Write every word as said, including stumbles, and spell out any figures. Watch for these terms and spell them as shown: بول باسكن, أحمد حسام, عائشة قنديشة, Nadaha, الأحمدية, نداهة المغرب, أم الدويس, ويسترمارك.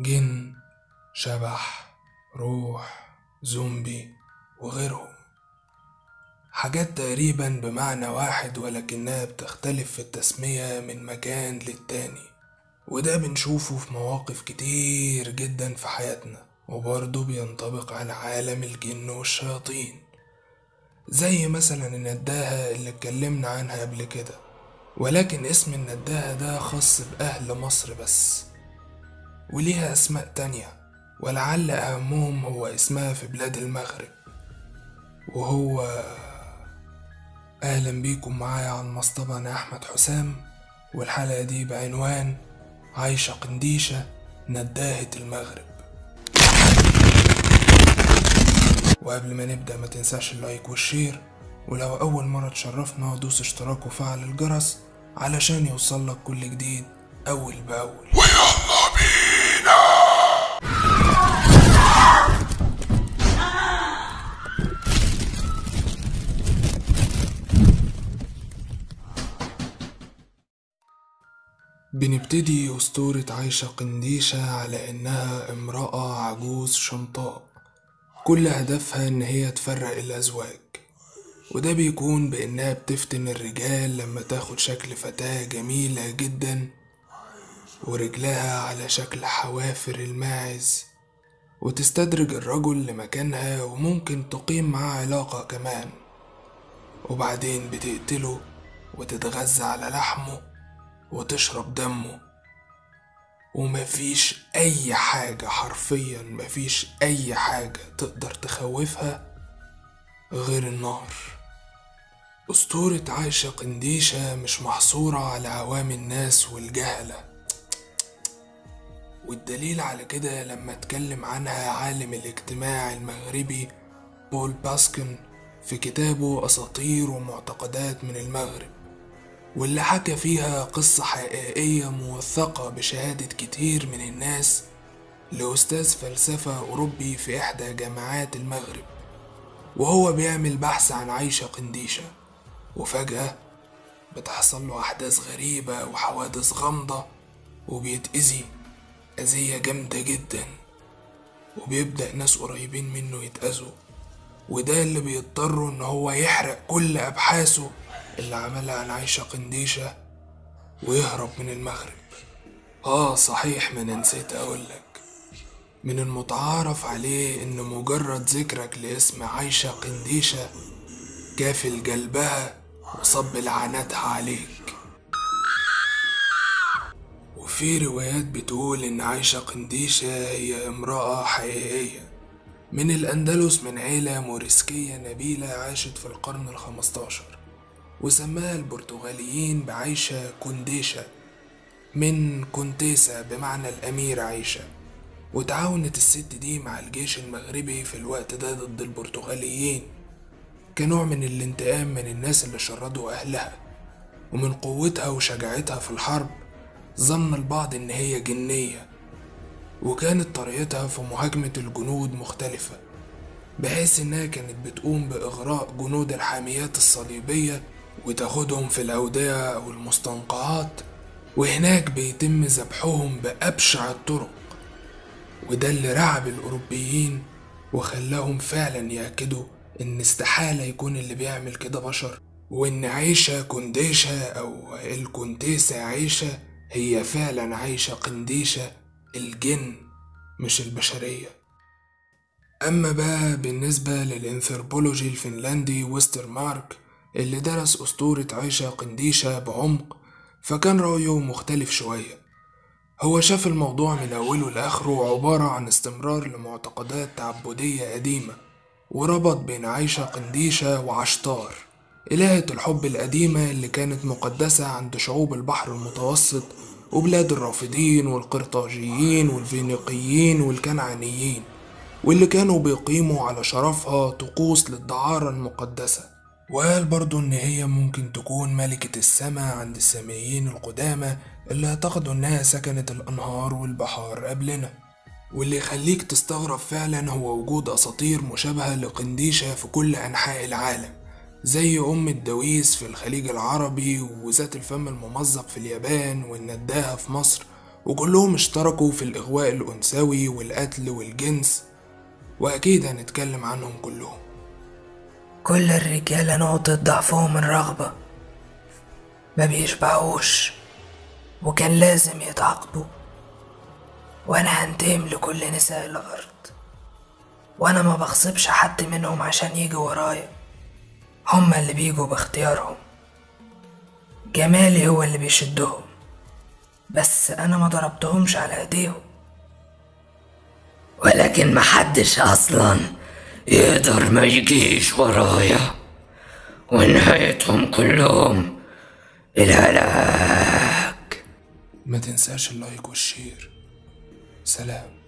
جن، شبح، روح، زومبي وغيرهم، حاجات تقريبا بمعنى واحد ولكنها بتختلف في التسمية من مكان للتاني، وده بنشوفه في مواقف كتير جدا في حياتنا، وبرضه بينطبق على عالم الجن والشياطين، زي مثلا النداهة اللي اتكلمنا عنها قبل كده. ولكن اسم النداهة ده خاص بأهل مصر بس، وليها اسماء تانية، ولعل أهمهم هو اسمها في بلاد المغرب، وهو أهلا بيكم معايا على المصطبة. أنا أحمد حسام، والحلقة دي بعنوان عائشة قنديشة نداهة المغرب. وقبل ما نبدأ ما تنساش اللايك والشير، ولو أول مرة تشرفنا دوس اشتراك وفعل الجرس علشان يوصلك كل جديد أول بأول. ويلا بينا. بنبتدي أسطورة عائشة قنديشة على إنها امرأة عجوز شمطاء، كل هدفها إن هي تفرق الأزواج، وده بيكون بإنها بتفتن الرجال لما تاخد شكل فتاة جميلة جدا ورجلها على شكل حوافر الماعز، وتستدرج الرجل لمكانها وممكن تقيم معاه علاقة كمان، وبعدين بتقتله وتتغذى على لحمه وتشرب دمه، ومفيش أي حاجة، حرفيا مفيش أي حاجة تقدر تخوفها غير النار. أسطورة عائشة قنديشة مش محصورة على عوام الناس والجهلة، والدليل على كده لما اتكلم عنها عالم الاجتماع المغربي بول باسكن في كتابه أساطير ومعتقدات من المغرب، واللي حكى فيها قصة حقيقية موثقة بشهادة كتير من الناس لأستاذ فلسفة أوروبي في إحدى جامعات المغرب، وهو بيعمل بحث عن عائشة قنديشة، وفجأة بتحصل له أحداث غريبة وحوادث غامضة، وبيتأذي أذية جامدة جدا، وبيبدأ ناس قريبين منه يتأذوا، وده اللي بيضطره إن هو يحرق كل أبحاثه اللي عملها عن عائشة قنديشة ويهرب من المغرب. آه صحيح، ما نسيت أقولك، من المتعارف عليه إن مجرد ذكرك لاسم عائشة قنديشة كافل جلبها وصب لعنتها عليك. وفي روايات بتقول إن عائشة قنديشة هي امرأة حقيقية من الأندلس، من عيلة موريسكية نبيلة عاشت في القرن الخمستاشر، وسماها البرتغاليين بعائشة قنديشة من كونتيسة بمعنى الأميرة عائشة. وتعاونت الست دي مع الجيش المغربي في الوقت ده ضد البرتغاليين كنوع من الانتقام من الناس اللي شردوا أهلها، ومن قوتها وشجاعتها في الحرب ظن البعض إن هي جنية، وكانت طريقتها في مهاجمة الجنود مختلفة، بحيث إنها كانت بتقوم بإغراء جنود الحاميات الصليبية وتاخدهم في الأودية أو المستنقعات، وهناك بيتم ذبحهم بأبشع الطرق، وده اللي رعب الأوروبيين وخلاهم فعلا يأكدوا إن استحالة يكون اللي بيعمل كده بشر، وإن عائشة قنديشة أو الكونتيسة عائشة هي فعلا عائشة قنديشة الجن مش البشرية. أما بقى بالنسبة للإنثروبولوجي الفنلندي ويسترمارك اللي درس أسطورة عائشة قنديشة بعمق، فكان رأيه مختلف شوية. هو شاف الموضوع من أوله لآخره عبارة عن استمرار لمعتقدات تعبدية قديمة، وربط بين عائشة قنديشة وعشتار إلهة الحب القديمة اللي كانت مقدسة عند شعوب البحر المتوسط وبلاد الرافدين والقرطاجيين والفينيقيين والكنعانيين، واللي كانوا بيقيموا على شرفها طقوس للدعارة المقدسة. وقال برضو إن هي ممكن تكون ملكة السماء عند الساميين القدامى اللي اعتقدوا إنها سكنت الأنهار والبحار قبلنا. واللي يخليك تستغرب فعلا هو وجود أساطير مشابهة لقنديشة في كل أنحاء العالم، زي أم الدويس في الخليج العربي، وذات الفم الممزق في اليابان، والنداهة في مصر، وكلهم اشتركوا في الإغواء الأنثوي والقتل والجنس، وأكيد هنتكلم عنهم كلهم. كل الرجالة نقطة ضعفهم الرغبة، ما بيشبعوش وكان لازم يتعاقبوا، وأنا هنتهم لكل نساء الأرض، وأنا ما بغصبش حد منهم عشان يجي ورايا، هما اللي بيجوا باختيارهم، جمالي هو اللي بيشدهم، بس أنا ما ضربتهمش على أيديهم. ولكن محدش أصلا يقدر ما يجيش ورايا، ونهايتهم كلهم الهلاك. ما تنساش اللايك والشير. سلام.